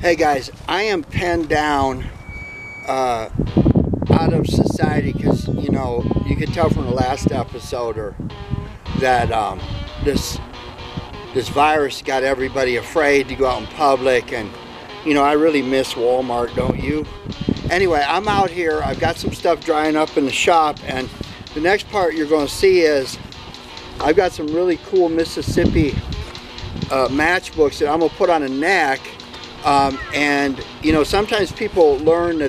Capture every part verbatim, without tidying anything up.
Hey guys, I am penned down uh, out of society because, you know, you could tell from the last episode or that um, this this virus got everybody afraid to go out in public. And, you know, I really miss Walmart, don't you? Anyway, I'm out here. I've got some stuff drying up in the shop. And the next part you're going to see is I've got some really cool Mississippi uh, matchbooks that I'm going to put on a knack. Um, and, you know, sometimes people learn to,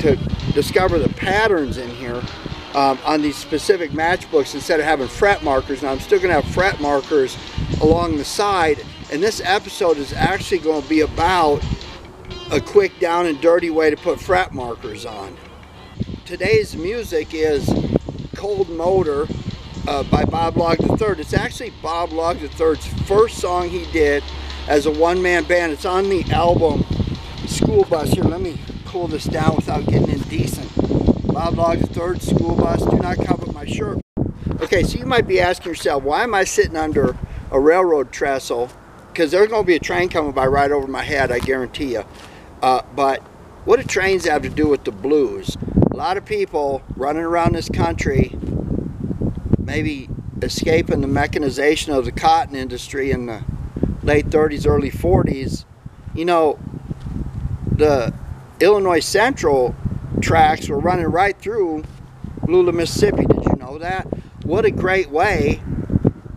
to discover the patterns in here um, on these specific matchbooks instead of having fret markers. Now, I'm still going to have fret markers along the side. And this episode is actually going to be about a quick down and dirty way to put fret markers on. Today's music is Cold Motor uh, by Bob Log the third. It's actually Bob Log the third's first song he did as a one-man band. It's on the album School Bus. Here, let me pull this down without getting indecent. Bob Log the third, School Bus. Do not cover my shirt. Okay, so you might be asking yourself, why am I sitting under a railroad trestle? Because there's going to be a train coming by right over my head, I guarantee you. Uh, but what do trains have to do with the blues? A lot of people running around this country, maybe escaping the mechanization of the cotton industry in the late thirties, early forties. You know, the Illinois Central tracks were running right through Lula, Mississippi. Did you know that? What a great way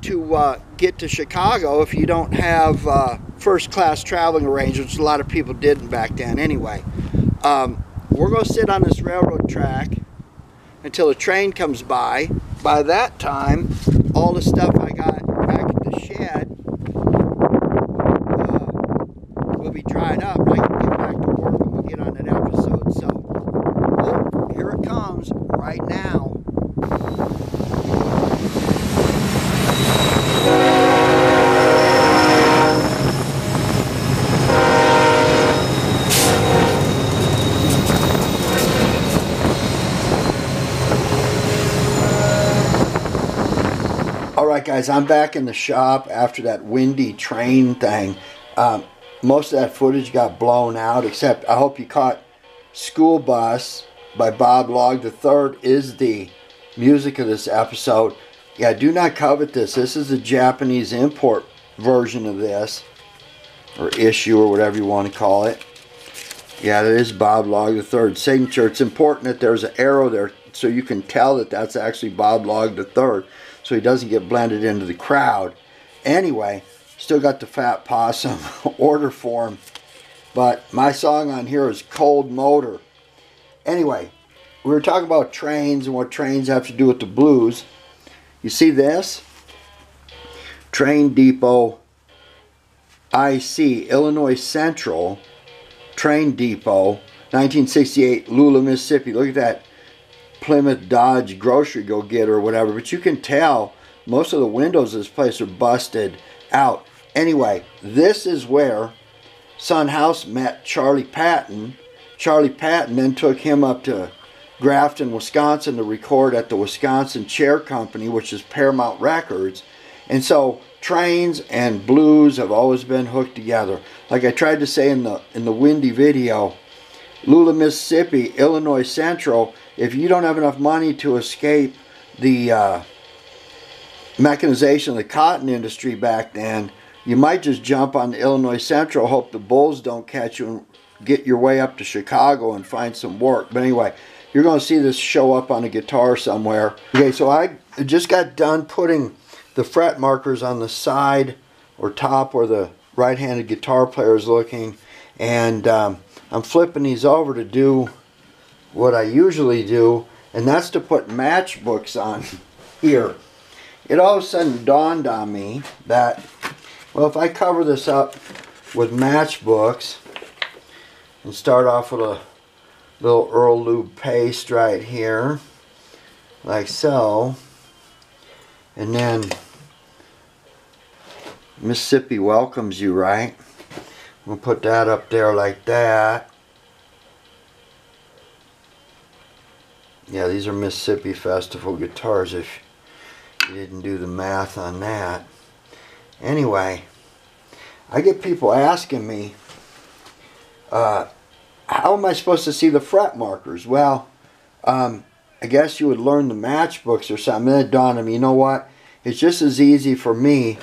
to uh, get to Chicago if you don't have uh, first-class traveling arrangements. A lot of people didn't back then anyway. Um, we're going to sit on this railroad track until a train comes by. By that time, all the stuff I got back at the shed uh, will be dried up. I can get back to work and we'll get on that episode. So, oh, here it comes right now. Guys, I'm back in the shop after that windy train thing. Um, most of that footage got blown out, except I hope you caught School Bus by Bob Log the third is the music of this episode. Yeah, do not covet this. This is a Japanese import version of this, or issue, or whatever you want to call it. Yeah, it is Bob Log the third signature. It's important that there's an arrow there so you can tell that that's actually Bob Log the third. So he doesn't get blended into the crowd. Anyway, still got the Fat Possum order form. But my song on here is Cold Motor. Anyway, we were talking about trains and what trains have to do with the blues. You see this? Train Depot I C, Illinois Central, Train Depot, nineteen sixty-eight, Lula, Mississippi. Look at that. Plymouth Dodge grocery go get or whatever, but you can tell most of the windows of this place are busted out. Anyway, this is where Son House met Charlie Patton. Charlie Patton then took him up to Grafton, Wisconsin to record at the Wisconsin Chair Company, which is Paramount Records. And so trains and blues have always been hooked together. Like I tried to say in the in the windy video, Lula, Mississippi, Illinois Central, if you don't have enough money to escape the uh, mechanization of the cotton industry back then, you might just jump on the Illinois Central, hope the bulls don't catch you, and get your way up to Chicago and find some work. But anyway, you're going to see this show up on a guitar somewhere. Okay, so I just got done putting the fret markers on the side or top where the right-handed guitar player is looking, and um, I'm flipping these over to do what I usually do, and that's to put matchbooks on here. It all of a sudden dawned on me that, well, if I cover this up with matchbooks and start off with a little Earl Lube paste right here, like so, and then Mississippi welcomes you, right? We'll put that up there like that. Yeah, these are Mississippi Festival guitars if you didn't do the math on that. Anyway, I get people asking me, uh, how am I supposed to see the fret markers? Well, um, I guess you would learn the matchbooks or something. And it dawned on me, you know what? It's just as easy for me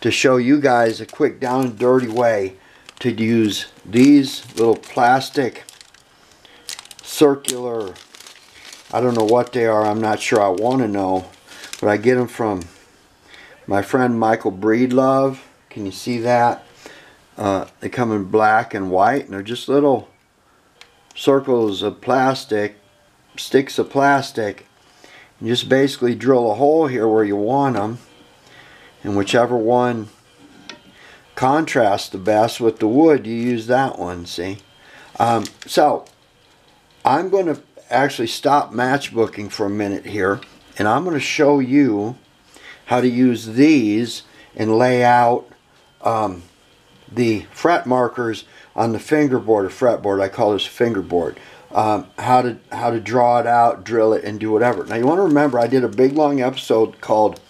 to show you guys a quick down and dirty way to use these little plastic circular, I don't know what they are, I'm not sure I want to know, but I get them from my friend Michael Breedlove. Can you see that? Uh, they come in black and white, and they're just little circles of plastic, sticks of plastic. You just basically drill a hole here where you want them, and whichever one contrasts the best with the wood, you use that one, see? Um, so, I'm going to actually stop matchbooking for a minute here, and I'm going to show you how to use these and lay out um, the fret markers on the fingerboard or fretboard. I call this fingerboard. Um, how to how to draw it out, drill it, and do whatever. Now you want to remember, I did a big long episode called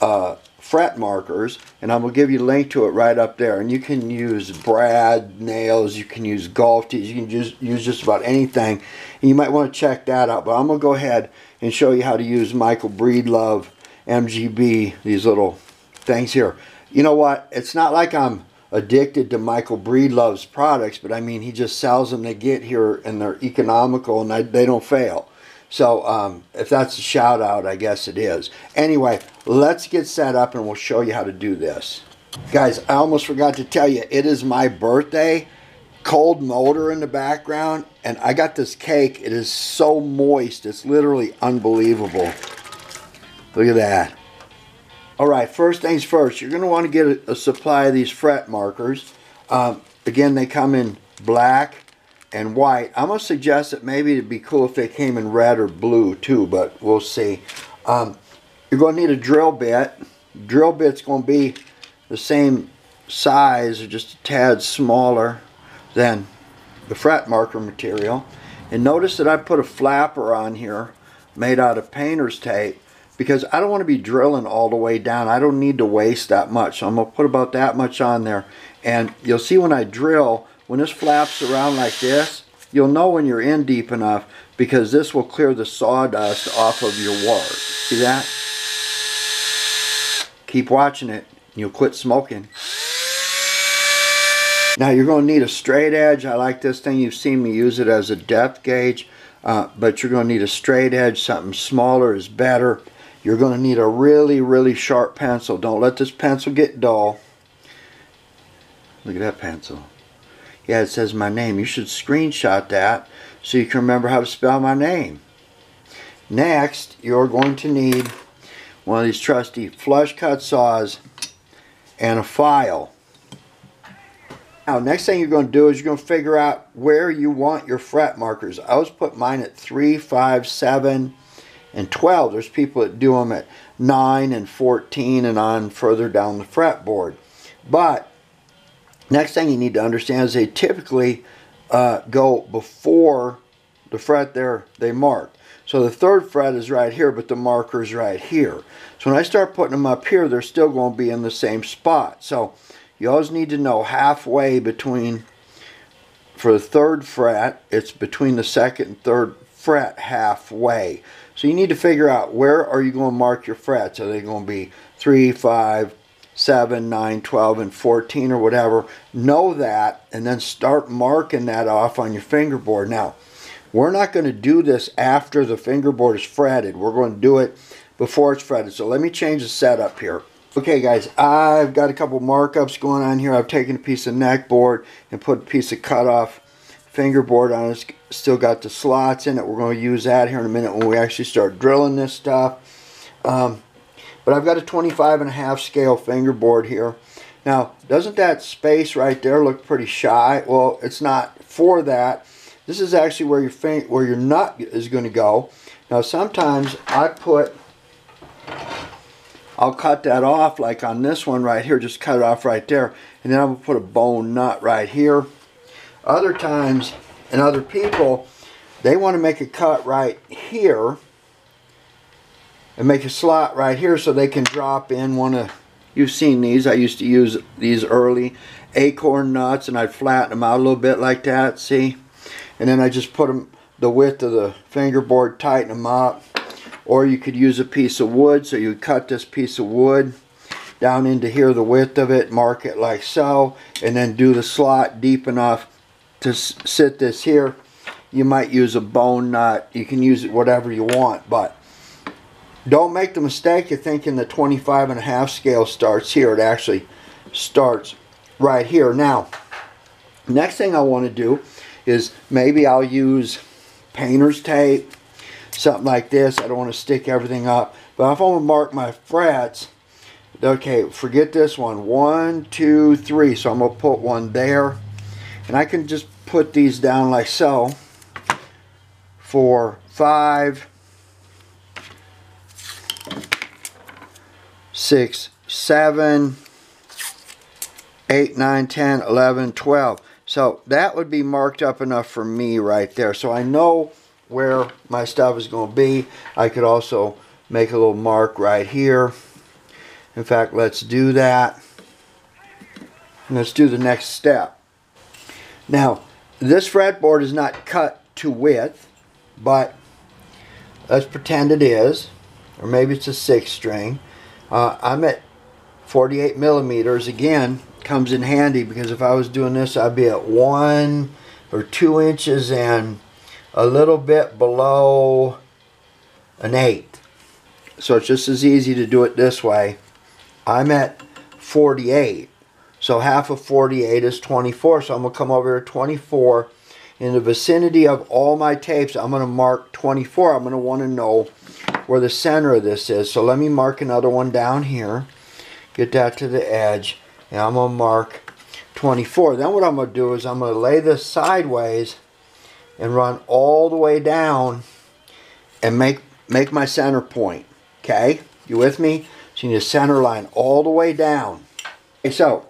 uh, fret markers, and I'm gonna give you a link to it right up there. And you can use brad nails, you can use golf tees, you can just use just about anything. And you might want to check that out. But I'm gonna go ahead and show you how to use Michael Breedlove M G B, these little things here. You know what? It's not like I'm addicted to Michael Breedlove's products, but I mean, he just sells them. They get here and they're economical and they, they don't fail. So um, if that's a shout out, I guess it is. Anyway, let's get set up and we'll show you how to do this. Guys, I almost forgot to tell you, it is my birthday. Cold Motor in the background, and I got this cake. It is so moist. It's literally unbelievable. Look at that. Alright, first things first, you're going to want to get a, a supply of these fret markers. Um, again, they come in black and white. I'm going to suggest that maybe it'd be cool if they came in red or blue too, but we'll see. Um, you're going to need a drill bit. Drill bit's going to be the same size or just a tad smaller than the fret marker material. And notice that I put a flapper on here made out of painter's tape, because I don't want to be drilling all the way down. I don't need to waste that much. So I'm going to put about that much on there. And you'll see when I drill, when this flaps around like this, you'll know when you're in deep enough, because this will clear the sawdust off of your wart. See that? Keep watching it, and you'll quit smoking. Now you're going to need a straight edge. I like this thing. You've seen me use it as a depth gauge. Uh, but you're going to need a straight edge. Something smaller is better. You're going to need a really, really sharp pencil. Don't let this pencil get dull. Look at that pencil. Yeah, it says my name. You should screenshot that so you can remember how to spell my name. Next, you're going to need one of these trusty flush cut saws and a file. Now, next thing you're going to do is you're going to figure out where you want your fret markers. I always put mine at three, five, seven, and twelve. There's people that do them at nine and fourteen and on further down the fretboard. But next thing you need to understand is they typically uh, go before the fret there they mark. So the third fret is right here, but the marker's right here. So when I start putting them up here, they're still going to be in the same spot. So you always need to know halfway between, for the third fret, it's between the second and third fret halfway. So you need to figure out where are you going to mark your frets. Are they going to be three, five, seven, nine, twelve, and fourteen or whatever? Know that and then start marking that off on your fingerboard. Now, we're not going to do this after the fingerboard is fretted. We're going to do it before it's fretted. So let me change the setup here. Okay guys, I've got a couple markups going on here. I've taken a piece of neck board and put a piece of cutoff fingerboard on it. It's still got the slots in it. We're going to use that here in a minute when we actually start drilling this stuff. Um, but I've got a twenty-five and a half scale fingerboard here. Now, doesn't that space right there look pretty shy? Well, it's not for that. This is actually where your finger, where your nut is going to go. Now, sometimes I put, I'll cut that off, like on this one right here, just cut it off right there, and then I'm going to put a bone nut right here. Other times, and other people, they want to make a cut right here and make a slot right here so they can drop in one of You've seen these. I used to use these early acorn nuts, and I'd flatten them out a little bit like that, see? And then I just put them the width of the fingerboard, tighten them up. Or you could use a piece of wood, so you cut this piece of wood down into here, the width of it, mark it like so, and then do the slot deep enough to s sit this here. You might use a bone nut. You can use it whatever you want, but don't make the mistake of thinking the twenty-five and a half scale starts here. It actually starts right here. Now, next thing I want to do is maybe I'll use painter's tape, something like this. I don't want to stick everything up, but if I want to mark my frets, okay, forget this one. One, two, three. So I'm going to put one there, and I can just put these down like so. Four, five, six, seven, eight, nine, ten, eleven, twelve. So that would be marked up enough for me right there. So I know where my stuff is going to be. I could also make a little mark right here. In fact, let's do that. And let's do the next step. Now, this fretboard is not cut to width, but let's pretend it is, or maybe it's a six string. Uh, I'm at forty-eight millimeters. Again, comes in handy, because if I was doing this, I'd be at one or two inches and a little bit below an eighth. So it's just as easy to do it this way. I'm at forty-eight, so half of forty-eight is twenty-four, so I'm going to come over to twenty-four. In the vicinity of all my tapes, I'm going to mark twenty-four. I'm going to want to know where the center of this is, so let me mark another one down here, get that to the edge, and I'm going to mark twenty-four. Then what I'm going to do is I'm going to lay this sideways and run all the way down and make, make my center point, okay? You with me? So you need a center line all the way down. Okay, so,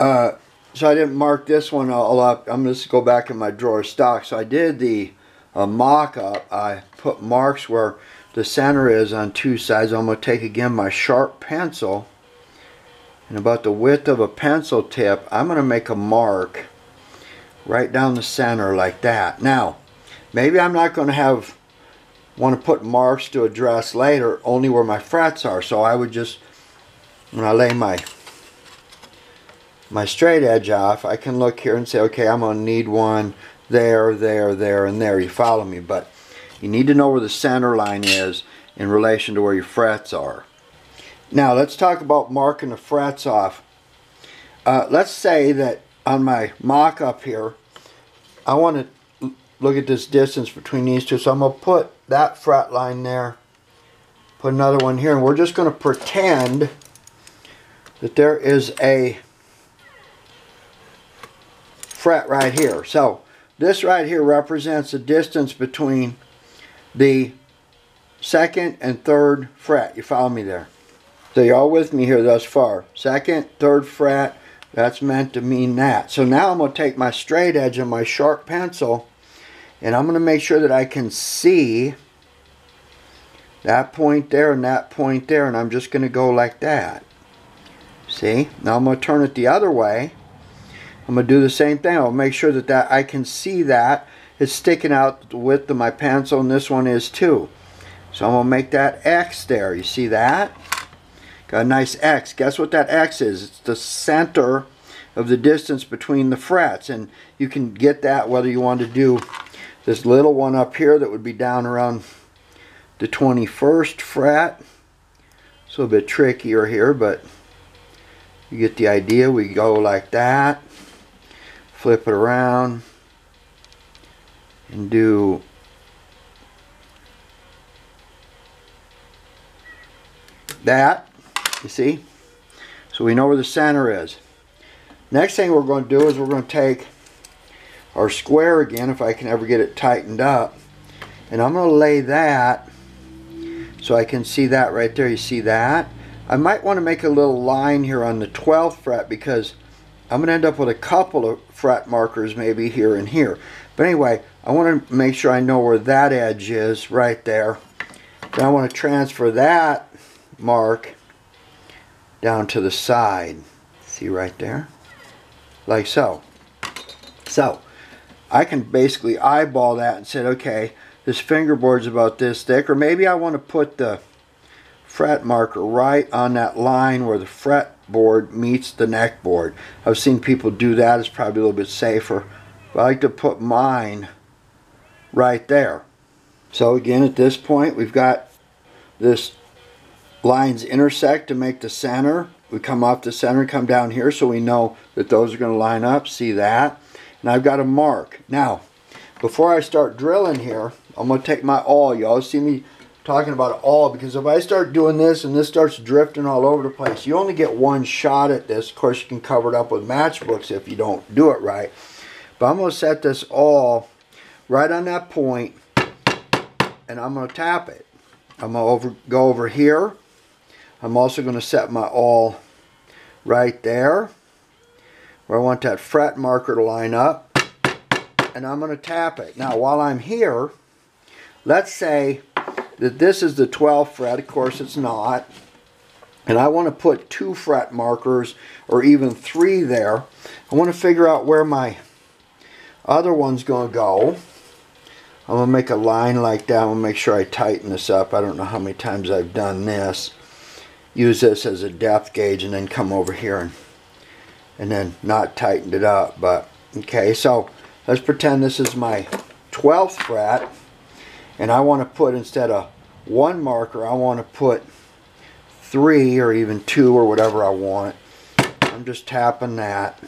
uh, so I didn't mark this one all up. I'm just going to go back in my drawer of stock. So I did the uh, mock-up. I put marks where the center is on two sides. I'm going to take again my sharp pencil, and about the width of a pencil tip, I'm going to make a mark right down the center like that. Now, maybe I'm not going to have want to put marks to address later, only where my frets are. So I would just, when I lay my my straight edge off, I can look here and say, okay, I'm going to need one there, there, there, and there. You follow me? But you need to know where the center line is in relation to where your frets are. Now, let's talk about marking the frets off. Uh, let's say that on my mock-up here, I want to look at this distance between these two, so I'm going to put that fret line there, put another one here, and we're just going to pretend that there is a fret right here. So this right here represents the distance between the second and third fret. You follow me there? So you're all with me here thus far. Second, third fret, that's meant to mean that. So now I'm going to take my straight edge and my sharp pencil, and I'm going to make sure that I can see that point there and that point there. And I'm just going to go like that. See? Now I'm going to turn it the other way. I'm going to do the same thing. I'll make sure that, that I can see that it's sticking out the width of my pencil. And this one is too. So I'm going to make that X there. You see that? Got a nice X. Guess what that X is? It's the center of the distance between the frets. And you can get that whether you want to do this little one up here that would be down around the twenty-first fret. It's a little bit trickier here, but you get the idea. We go like that, flip it around, and do that, you see? So we know where the center is. Next thing we're going to do is we're going to take our square again, if I can ever get it tightened up, and I'm going to lay that so I can see that right there. You see that? I might want to make a little line here on the twelfth fret, because I'm going to end up with a couple of fret markers maybe here and here. But anyway, I want to make sure I know where that edge is right there. Then I want to transfer that mark down to the side. See right there? Like so. So I can basically eyeball that and said, okay, this fingerboard's about this thick, or maybe I want to put the fret marker right on that line where the fretboard meets the neckboard. I've seen people do that. It's probably a little bit safer. But I like to put mine right there. So again, at this point, we've got this lines intersect to make the center. We come off the center and come down here, so we know that those are going to line up. See that? And I've got a mark. Now, before I start drilling here, I'm going to take my awl. You always see me talking about awl, because if I start doing this and this starts drifting all over the place, you only get one shot at this. Of course, you can cover it up with matchbooks if you don't do it right. But I'm going to set this awl right on that point, and I'm going to tap it. I'm going to over, go over here. I'm also going to set my awl right there, where I want that fret marker to line up. And I'm going to tap it. Now, while I'm here, let's say that this is the twelfth fret. Of course, it's not. And I want to put two fret markers, or even three there. I want to figure out where my other one's going to go. I'm going to make a line like that. I'm going to make sure I tighten this up. I don't know how many times I've done this. Use this as a depth gauge and then come over here and, and then not tightened it up. But, okay, so let's pretend this is my twelfth fret, and I want to put, instead of one marker, I want to put three or even two or whatever I want. I'm just tapping that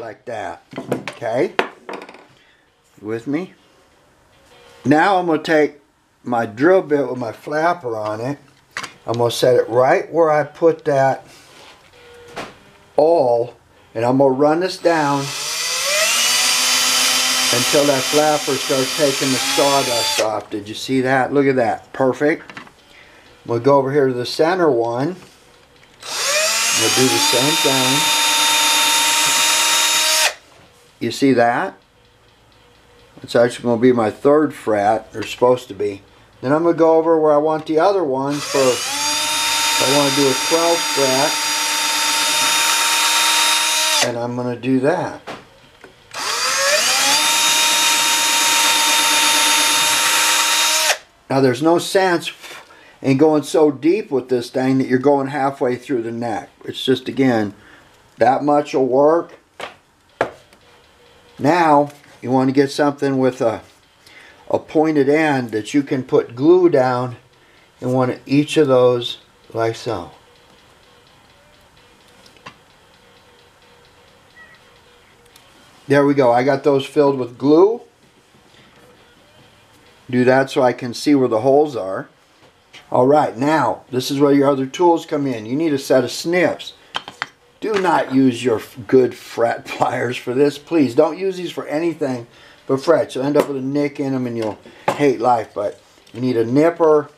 like that. Okay? You with me? Now I'm going to take my drill bit with my flapper on it. I'm going to set it right where I put that awl, and I'm going to run this down until that flapper starts taking the sawdust off. Did you see that? Look at that. Perfect. I'm going to go over here to the center one. I'm going to do the same thing. You see that? It's actually going to be my third fret, or supposed to be. Then I'm going to go over where I want the other one for, I want to do a twelfth fret, and I'm going to do that. Now, there's no sense in going so deep with this thing that you're going halfway through the neck. It's just, again, that much will work. Now, you want to get something with a, a pointed end that you can put glue down in one of each of those, like so. There we go. I got those filled with glue. Do that so I can see where the holes are. Alright, now, this is where your other tools come in. You need a set of snips. Do not use your good fret pliers for this. Please, don't use these for anything but frets. You'll end up with a nick in them and you'll hate life. But you need a nipper,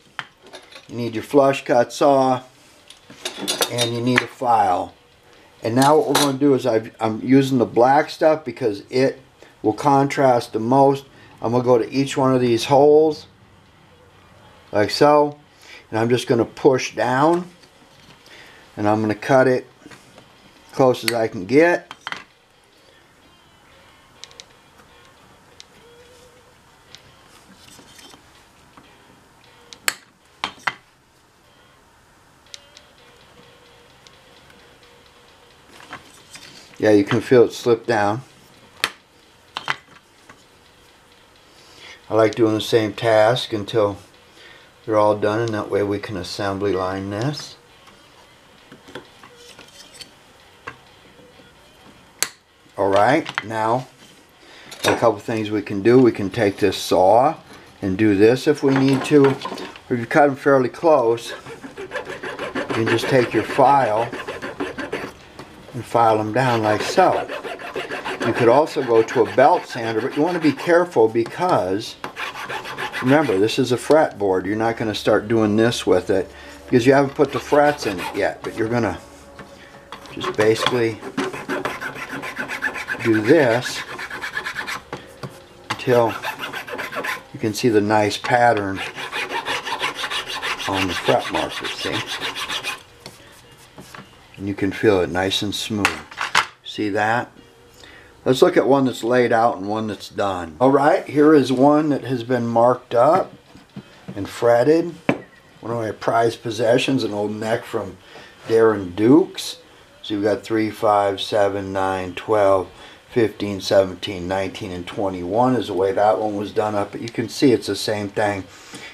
you need your flush cut saw, and you need a file. And now what we're going to do is I've, I'm using the black stuff because it will contrast the most. I'm going to go to each one of these holes, like so, and I'm just going to push down, and I'm going to cut it close as I can get. Yeah, you can feel it slip down. I like doing the same task until they're all done, and that way we can assembly line this. Alright, now a couple things we can do. We can take this saw and do this if we need to. Or if you cut them fairly close, you can just take your file and file them down like so. You could also go to a belt sander, but you want to be careful because, remember, this is a fretboard. You're not going to start doing this with it because you haven't put the frets in it yet, but you're going to just basically do this until you can see the nice pattern on the fret marker, see? and you can feel it nice and smooth. See that? Let's look at one that's laid out and one that's done. All right, here is one that has been marked up and fretted. One of my prized possessions, an old neck from Darren Dukes. So we've got three, five, seven, nine, twelve, fifteen, seventeen, nineteen, and twenty-one is the way that one was done up. But you can see it's the same thing.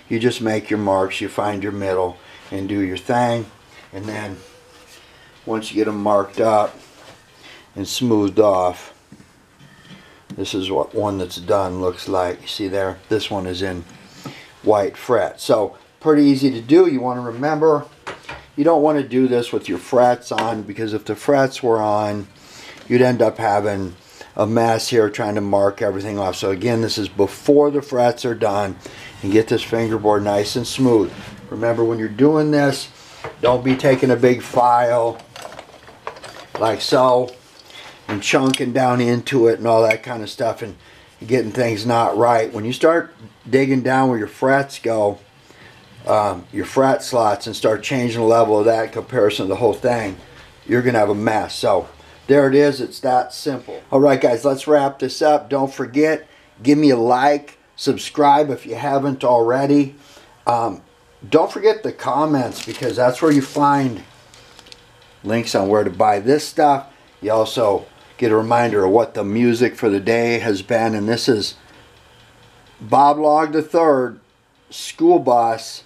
You just make your marks, you find your middle, and do your thing. And then once you get them marked up and smoothed off, this is what one that's done looks like. You see there? This one is in white fret. So pretty easy to do. You want to remember, you don't want to do this with your frets on, because if the frets were on, you'd end up having a mess here trying to mark everything off. So again, this is before the frets are done, and get this fingerboard nice and smooth. Remember, when you're doing this, don't be taking a big file like so and chunking down into it and all that kind of stuff and getting things not right. When you start digging down where your frets go, Um, your fret slots, and start changing the level of that in comparison to the whole thing, you're gonna have a mess. So there it is, it's that simple. Alright guys, let's wrap this up. Don't forget, give me a like, subscribe if you haven't already. Um, don't forget the comments, because that's where you find links on where to buy this stuff. You also get a reminder of what the music for the day has been, and this is Bob Log the third, School Bus.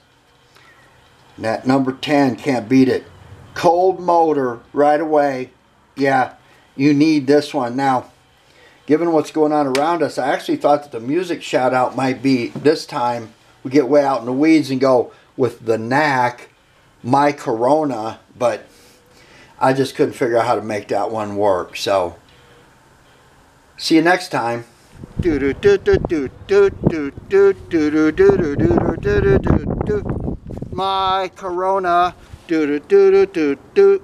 And that number ten, can't beat it. Cold Motor, right away. Yeah, you need this one. Now, given what's going on around us, I actually thought that the music shout out might be, this time we get way out in the weeds and go with the knack, My Corona, but I just couldn't figure out how to make that one work. So, see you next time. Do do do do do do do do do do do do do. My Corona. Do do do do do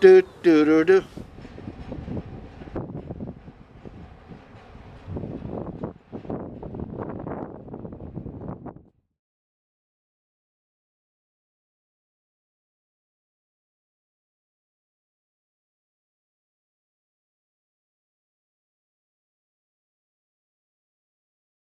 do do do do.